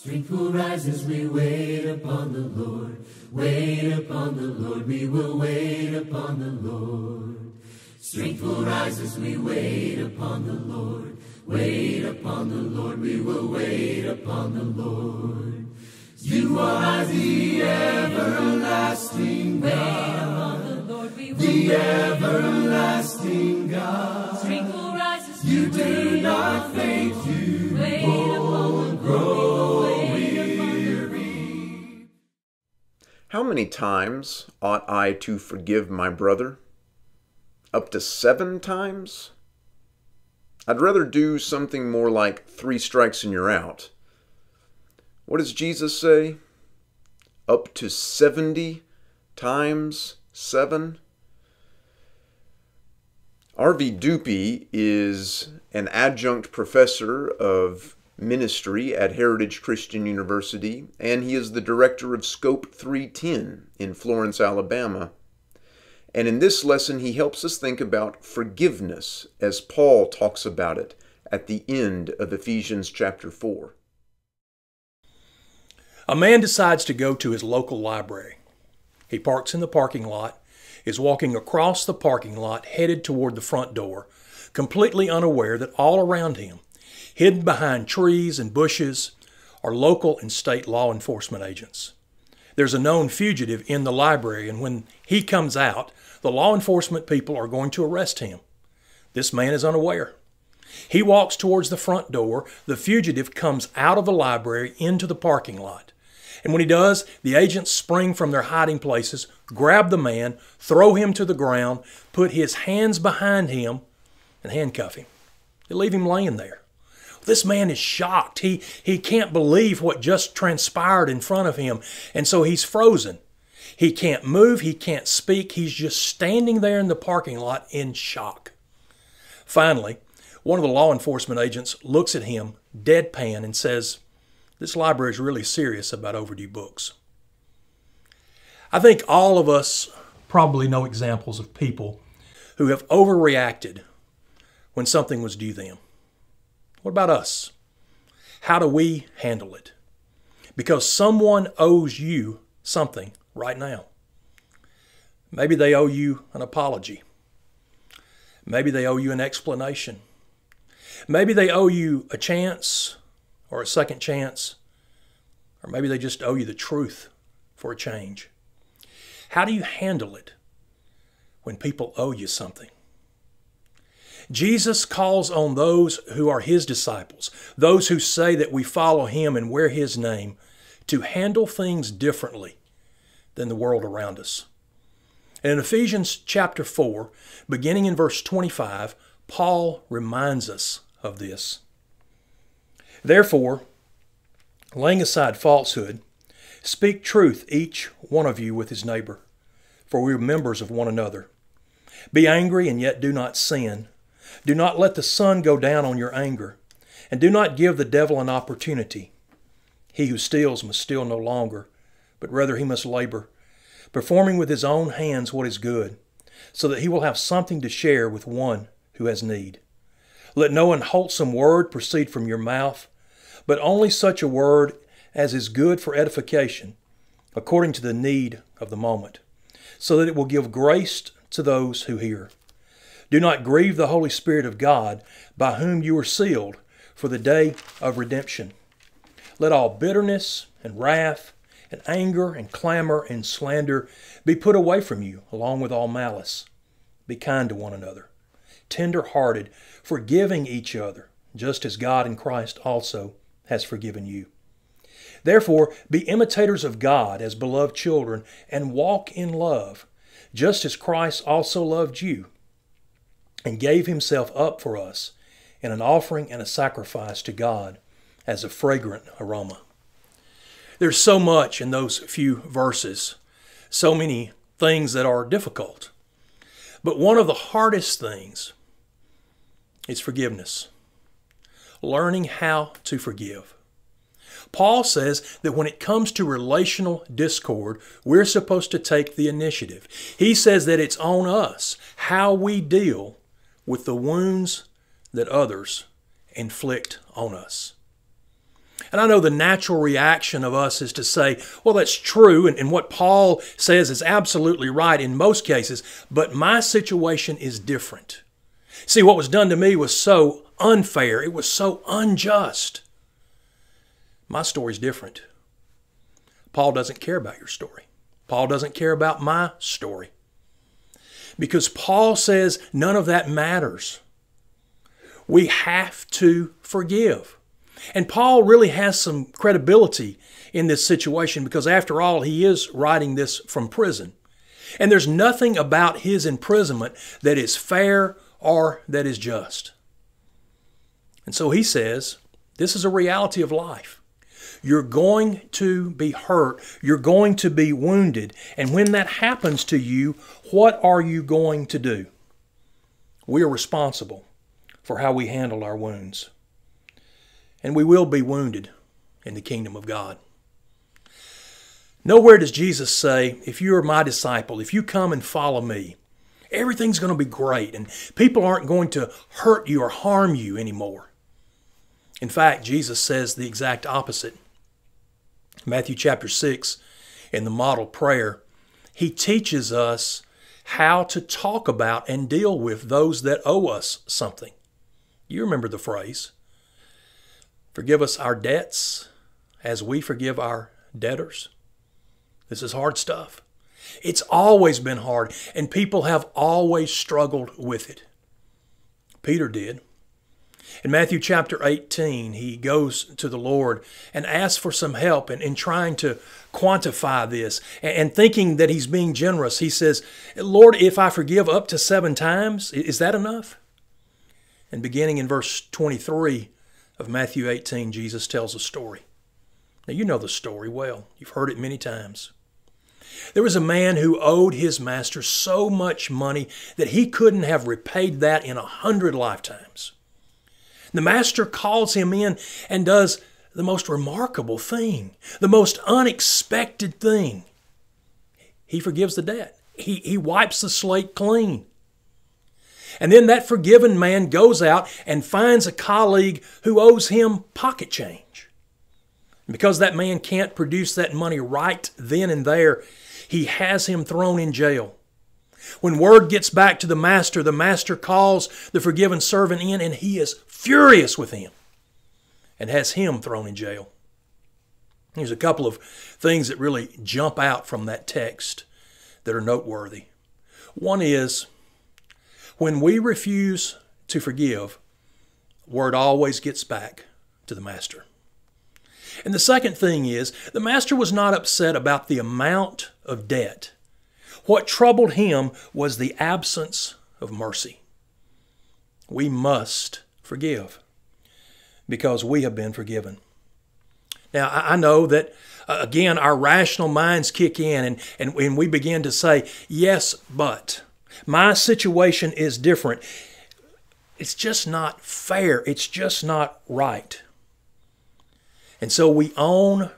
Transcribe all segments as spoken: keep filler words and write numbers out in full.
Strength will rise as we wait upon the Lord. Wait upon the Lord, we will wait upon the Lord. Strength will rise as we wait upon the Lord. Wait upon the Lord, we will wait upon the Lord. You are the everlasting God. Wait upon the Lord, we will the everlasting God. Strength will rise as we wait upon the Lord. You do not faint, you won't grow weary. How many times ought I to forgive my brother? Up to seven times? I'd rather do something more like three strikes and you're out. What does Jesus say? Up to seventy times seven? Arvy Dupuy is an adjunct professor of ministry at Heritage Christian University, and he is the director of Scope three ten in Florence, Alabama. And in this lesson, he helps us think about forgiveness as Paul talks about it at the end of Ephesians chapter four. A man decides to go to his local library. He parks in the parking lot, is walking across the parking lot, headed toward the front door, completely unaware that all around him, hidden behind trees and bushes, are local and state law enforcement agents. There's a known fugitive in the library, and when he comes out, the law enforcement people are going to arrest him. This man is unaware. He walks towards the front door. The fugitive comes out of the library into the parking lot. And when he does, the agents spring from their hiding places, grab the man, throw him to the ground, put his hands behind him, and handcuff him. They leave him laying there. This man is shocked. He, he can't believe what just transpired in front of him, and so he's frozen. He can't move. He can't speak. He's just standing there in the parking lot in shock. Finally, one of the law enforcement agents looks at him, deadpan, and says, "This library is really serious about overdue books." I think all of us probably know examples of people who have overreacted when something was due them. What about us? How do we handle it? Because someone owes you something right now. Maybe they owe you an apology. Maybe they owe you an explanation. Maybe they owe you a chance or a second chance, or maybe they just owe you the truth for a change. How do you handle it when people owe you something? Jesus calls on those who are his disciples, those who say that we follow him and wear his name, to handle things differently than the world around us. And in Ephesians chapter four, beginning in verse twenty-five, Paul reminds us of this. "Therefore, laying aside falsehood, speak truth each one of you with his neighbor, for we are members of one another. Be angry and yet do not sin. Do not let the sun go down on your anger, and do not give the devil an opportunity. He who steals must steal no longer, but rather he must labor, performing with his own hands what is good, so that he will have something to share with one who has need. Let no unwholesome word proceed from your mouth, but only such a word as is good for edification, according to the need of the moment, so that it will give grace to those who hear. Do not grieve the Holy Spirit of God, by whom you are sealed for the day of redemption. Let all bitterness and wrath and anger and clamor and slander be put away from you, along with all malice. Be kind to one another, tender-hearted, forgiving each other, just as God in Christ also has forgiven you. Therefore, be imitators of God as beloved children, and walk in love, just as Christ also loved you, and gave himself up for us in an offering and a sacrifice to God as a fragrant aroma." There's so much in those few verses, so many things that are difficult. But one of the hardest things is forgiveness, learning how to forgive. Paul says that when it comes to relational discord, we're supposed to take the initiative. He says that it's on us how we deal with the wounds that others inflict on us. And I know the natural reaction of us is to say, well, that's true, and, and what Paul says is absolutely right in most cases, but my situation is different. See, what was done to me was so unfair. It was so unjust. My story's different. Paul doesn't care about your story. Paul doesn't care about my story. Because Paul says none of that matters. We have to forgive. And Paul really has some credibility in this situation because, after all, he is writing this from prison. And there's nothing about his imprisonment that is fair or that is just. And so he says, this is a reality of life. You're going to be hurt. You're going to be wounded. And when that happens to you, what are you going to do? We are responsible for how we handle our wounds. And we will be wounded in the kingdom of God. Nowhere does Jesus say, if you are my disciple, if you come and follow me, everything's going to be great and people aren't going to hurt you or harm you anymore. In fact, Jesus says the exact opposite. Matthew chapter six, in the model prayer, he teaches us how to talk about and deal with those that owe us something. You remember the phrase, forgive us our debts as we forgive our debtors. This is hard stuff. It's always been hard, and people have always struggled with it. Peter did. In Matthew chapter eighteen, he goes to the Lord and asks for some help in, in trying to quantify this. And, and thinking that he's being generous, he says, Lord, if I forgive up to seven times, is that enough? And beginning in verse twenty-three of Matthew eighteen, Jesus tells a story. Now, you know the story well. You've heard it many times. There was a man who owed his master so much money that he couldn't have repaid that in a hundred lifetimes. The master calls him in and does the most remarkable thing, the most unexpected thing. He forgives the debt. He, he wipes the slate clean. And then that forgiven man goes out and finds a colleague who owes him pocket change. And because that man can't produce that money right then and there, he has him thrown in jail. When word gets back to the master, the master calls the forgiven servant in, and he is furious with him and has him thrown in jail. There's a couple of things that really jump out from that text that are noteworthy. One is, when we refuse to forgive, word always gets back to the master. And the second thing is, the master was not upset about the amount of debt. What troubled him was the absence of mercy. We must forgive because we have been forgiven. Now, I know that, uh, again, our rational minds kick in and, and, and we begin to say, yes, but my situation is different. It's just not fair. It's just not right. And so we own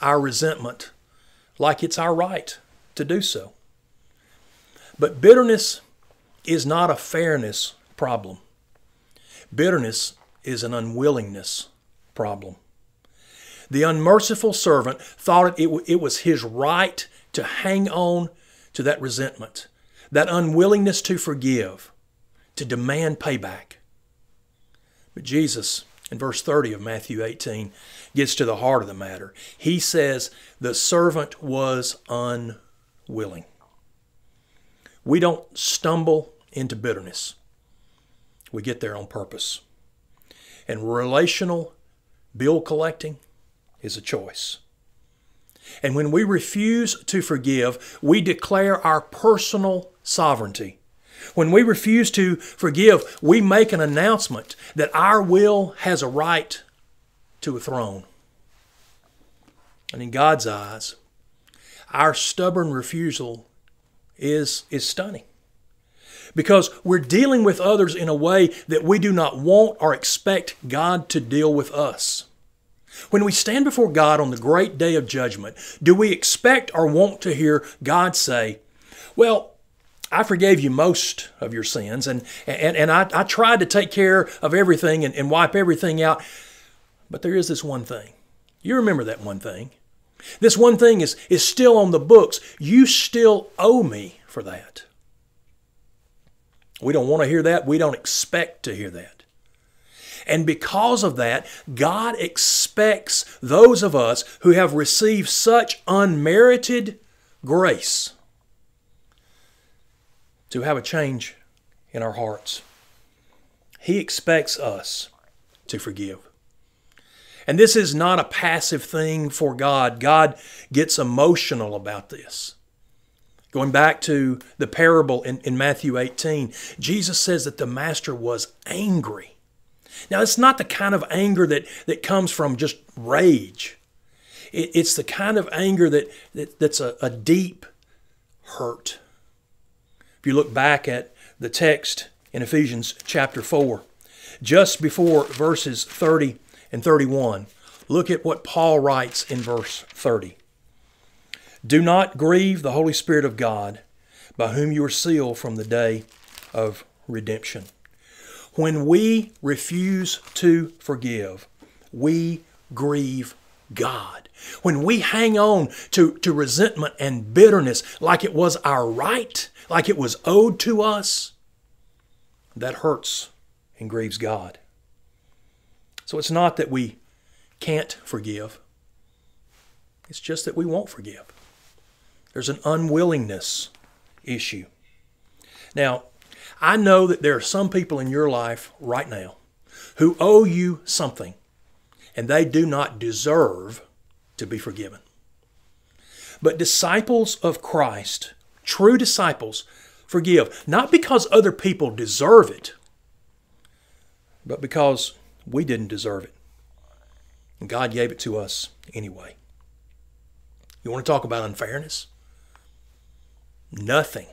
our resentment like it's our right to do so. But bitterness is not a fairness problem. Bitterness is an unwillingness problem. The unmerciful servant thought it, it, it was his right to hang on to that resentment, that unwillingness to forgive, to demand payback. But Jesus, in verse thirty of Matthew eighteen, gets to the heart of the matter. He says, the servant was unwilling. We don't stumble into bitterness. We get there on purpose. And relational bill collecting is a choice. And when we refuse to forgive, we declare our personal sovereignty. When we refuse to forgive, we make an announcement that our will has a right to a throne. And in God's eyes, our stubborn refusal is, is stunning, because we're dealing with others in a way that we do not want or expect God to deal with us. When we stand before God on the great day of judgment, do we expect or want to hear God say, well, I forgave you most of your sins, and, and, and I, I tried to take care of everything and, and wipe everything out, but there is this one thing. You remember that one thing. This one thing is, is still on the books. You still owe me for that. We don't want to hear that. We don't expect to hear that. And because of that, God expects those of us who have received such unmerited grace to have a change in our hearts. He expects us to forgive. And this is not a passive thing for God. God gets emotional about this. Going back to the parable in, in Matthew eighteen, Jesus says that the master was angry. Now, it's not the kind of anger that, that comes from just rage. It, it's the kind of anger that, that, that's a, a deep hurt. If you look back at the text in Ephesians chapter four, just before verses thirty and thirty-one, look at what Paul writes in verse thirty. Do not grieve the Holy Spirit of God, by whom you are sealed from the day of redemption. When we refuse to forgive, we grieve God. When we hang on to, to resentment and bitterness like it was our right, like it was owed to us, that hurts and grieves God. So it's not that we can't forgive. It's just that we won't forgive. There's an unwillingness issue. Now, I know that there are some people in your life right now who owe you something, and they do not deserve to be forgiven. But disciples of Christ, true disciples, forgive, not because other people deserve it, but because we didn't deserve it. And God gave it to us anyway. You want to talk about unfairness? Nothing,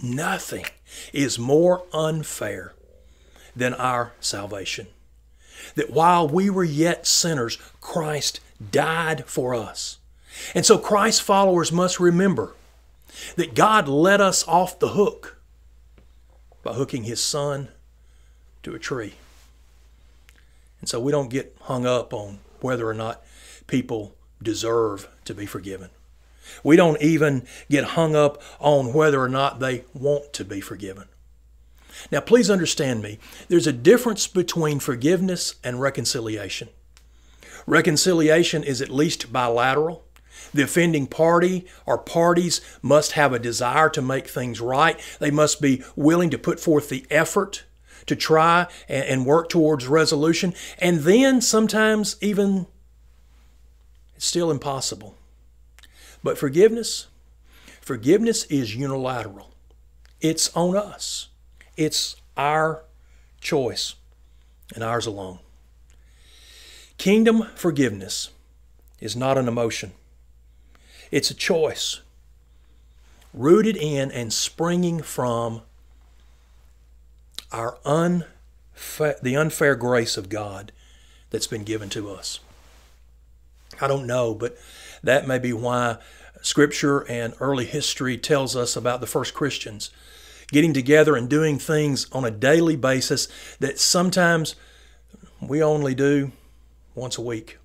nothing is more unfair than our salvation. That while we were yet sinners, Christ died for us. And so Christ's followers must remember that God let us off the hook by hooking His Son to a tree. And so we don't get hung up on whether or not people deserve to be forgiven. We don't even get hung up on whether or not they want to be forgiven. Now, please understand me. There's a difference between forgiveness and reconciliation. Reconciliation is at least bilateral. The offending party or parties must have a desire to make things right. They must be willing to put forth the effort to try and work towards resolution. And then sometimes even it's still impossible. But forgiveness, forgiveness is unilateral. It's on us. It's our choice and ours alone. Kingdom forgiveness is not an emotion. It's a choice rooted in and springing from our unfair, the unfair grace of God that's been given to us. I don't know, but that may be why Scripture and early history tells us about the first Christians getting together and doing things on a daily basis that sometimes we only do once a week.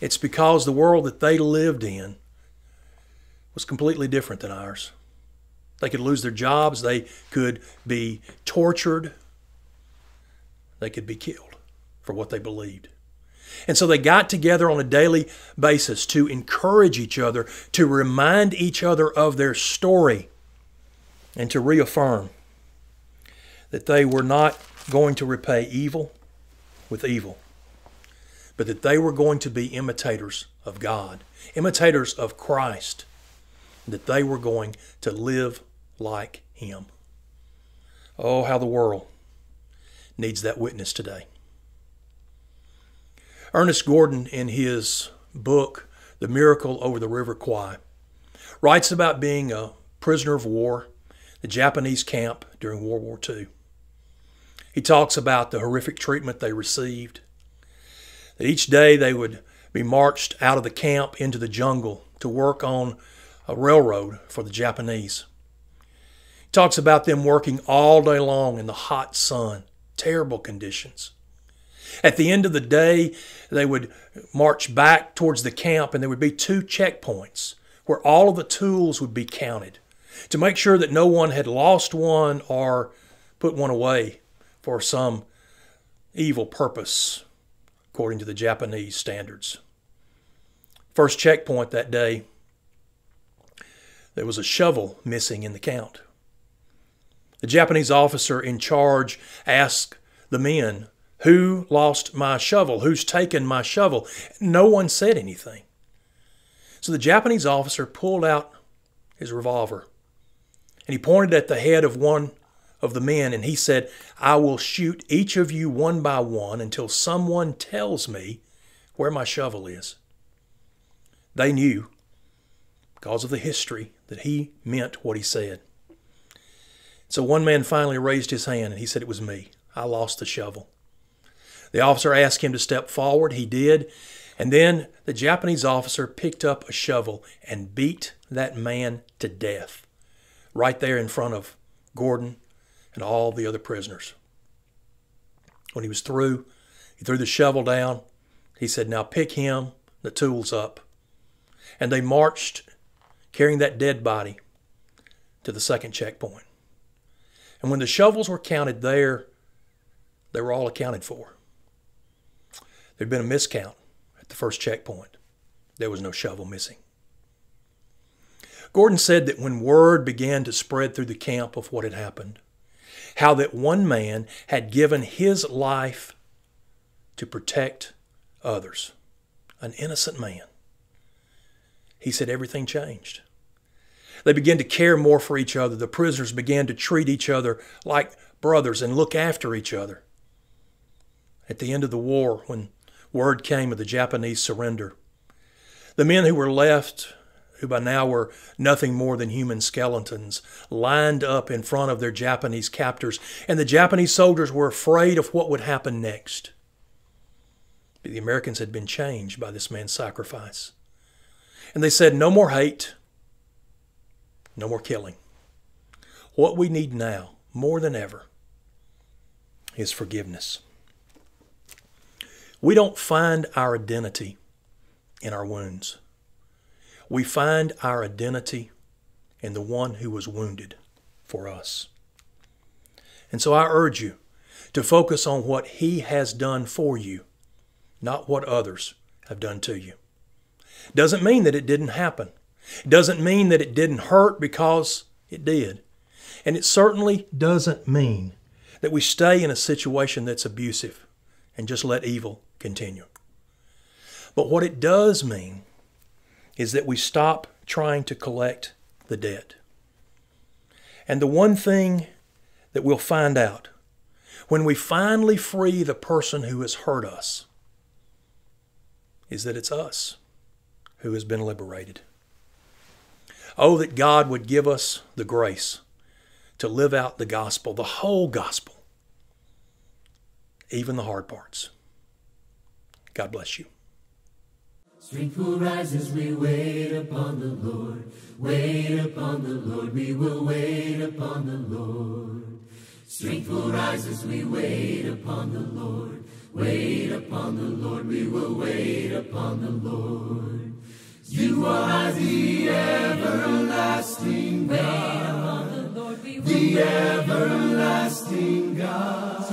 It's because the world that they lived in was completely different than ours. They could lose their jobs. They could be tortured. They could be killed for what they believed. And so they got together on a daily basis to encourage each other, to remind each other of their story, and to reaffirm that they were not going to repay evil with evil, but that they were going to be imitators of God, imitators of Christ, that they were going to live like Him. Oh, how the world needs that witness today. Ernest Gordon, in his book, The Miracle Over the River Kwai, writes about being a prisoner of war, the Japanese camp during World War Two. He talks about the horrific treatment they received, that each day they would be marched out of the camp into the jungle to work on a railroad for the Japanese. He talks about them working all day long in the hot sun, terrible conditions. At the end of the day, they would march back towards the camp, and there would be two checkpoints where all of the tools would be counted to make sure that no one had lost one or put one away for some evil purpose, according to the Japanese standards. First checkpoint that day, there was a shovel missing in the count. The Japanese officer in charge asked the men, "Who lost my shovel? Who's taken my shovel?" No one said anything. So the Japanese officer pulled out his revolver, and he pointed at the head of one of the men, and he said, "I will shoot each of you one by one until someone tells me where my shovel is." They knew, because of the history, that he meant what he said. So one man finally raised his hand, and he said, "It was me. I lost the shovel." The officer asked him to step forward. He did. And then the Japanese officer picked up a shovel and beat that man to death right there in front of Gordon and all the other prisoners. When he was through, he threw the shovel down. He said, "Now pick him, the tools up." And they marched, carrying that dead body, to the second checkpoint. And when the shovels were counted there, they were all accounted for. There'd been a miscount at the first checkpoint. There was no shovel missing. Gordon said that when word began to spread through the camp of what had happened, how that one man had given his life to protect others, an innocent man, he said everything changed. They began to care more for each other. The prisoners began to treat each other like brothers and look after each other. At the end of the war, when word came of the Japanese surrender, the men who were left, who by now were nothing more than human skeletons, lined up in front of their Japanese captors, and the Japanese soldiers were afraid of what would happen next. But the Americans had been changed by this man's sacrifice. And they said, "No more hate, no more killing. What we need now, more than ever, is forgiveness." We don't find our identity in our wounds. We find our identity in the one who was wounded for us. And so I urge you to focus on what he has done for you, not what others have done to you. Doesn't mean that it didn't happen. Doesn't mean that it didn't hurt, because it did. And it certainly doesn't mean that we stay in a situation that's abusive and just let evil continue. But what it does mean is that we stop trying to collect the debt. And the one thing that we'll find out when we finally free the person who has hurt us is that it's us who has been liberated. Oh, that God would give us the grace to live out the gospel, the whole gospel, even the hard parts. God bless you. Strength will rise as we wait upon the Lord. Wait upon the Lord. We will wait upon the Lord. Strength will rise as we wait upon the Lord. Wait upon the Lord. We will wait upon the Lord. You are the everlasting God. The everlasting God.